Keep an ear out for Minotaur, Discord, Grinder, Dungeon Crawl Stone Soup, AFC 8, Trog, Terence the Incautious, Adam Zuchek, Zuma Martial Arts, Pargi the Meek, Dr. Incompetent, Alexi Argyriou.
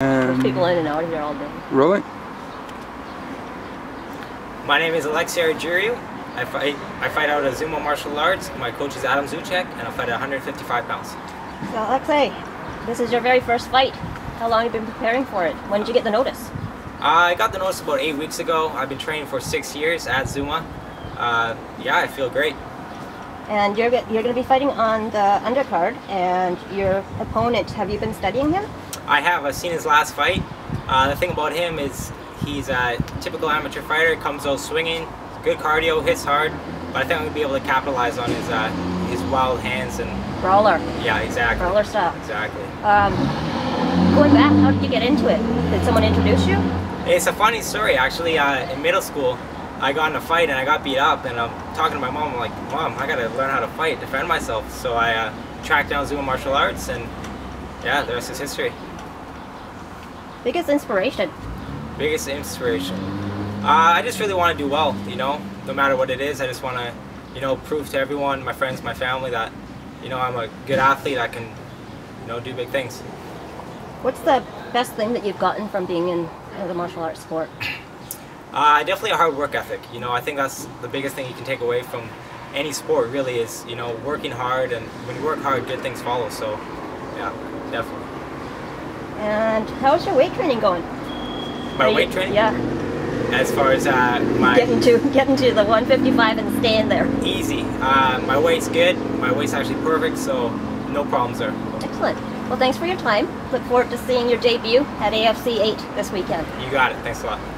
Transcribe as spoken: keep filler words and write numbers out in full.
Um, There's people in and out of here all day. Really? My name is Alexi Argyriou. I fight, I fight out of Zuma Martial Arts. My coach is Adam Zuchek, and I fight at one fifty-five pounds. So Alexi, this is your very first fight. How long have you been preparing for it? When did you get the notice? I got the notice about eight weeks ago. I've been training for six years at Zuma. Uh, yeah, I feel great. And you're, you're going to be fighting on the undercard, and your opponent, have you been studying him? I have. I've seen his last fight. Uh, the thing about him is he's a typical amateur fighter, comes out swinging, good cardio, hits hard, but I think we'll be able to capitalize on his uh, his wild hands and... Brawler. Yeah, exactly. Brawler stuff. Exactly. Um, going back, how did you get into it? Did someone introduce you? It's a funny story, actually. Uh, in middle school, I got in a fight and I got beat up, and I'm talking to my mom, I'm like, Mom, I gotta learn how to fight, defend myself. So I uh, tracked down Zuma Martial Arts, and yeah, the rest is history. Biggest inspiration? Biggest inspiration. Uh, I just really want to do well, you know, no matter what it is. I just want to, you know, prove to everyone, my friends, my family, that, you know, I'm a good athlete. I can, you know, do big things. What's the best thing that you've gotten from being in the martial arts sport? Uh, definitely a hard work ethic. You know, I think that's the biggest thing you can take away from any sport, really, is, you know, working hard. And when you work hard, good things follow. So, yeah, definitely. And how's your weight training going? My you, weight training? Yeah. As far as uh, my... Getting to, getting to the one fifty-five and staying there. Easy. Uh, my weight's good. My weight's actually perfect, so no problems there. Excellent. Well, thanks for your time. Look forward to seeing your debut at A F C eight this weekend. You got it. Thanks a lot.